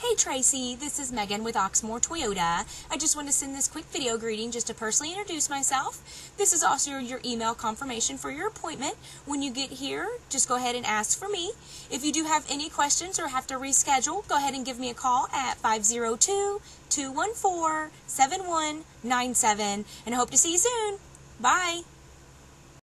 Hey Tracy, this is Megan with Oxmoor Toyota. I just want to send this quick video greeting just to personally introduce myself. This is also your email confirmation for your appointment. When you get here, just go ahead and ask for me. If you do have any questions or have to reschedule, go ahead and give me a call at 502-214-7197 and hope to see you soon. Bye.